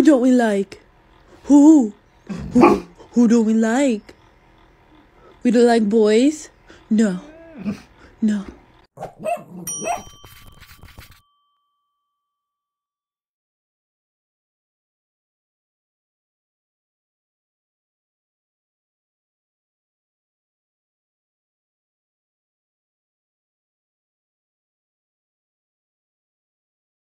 Who don't we like? Who don't we like? We don't like boys? No. No.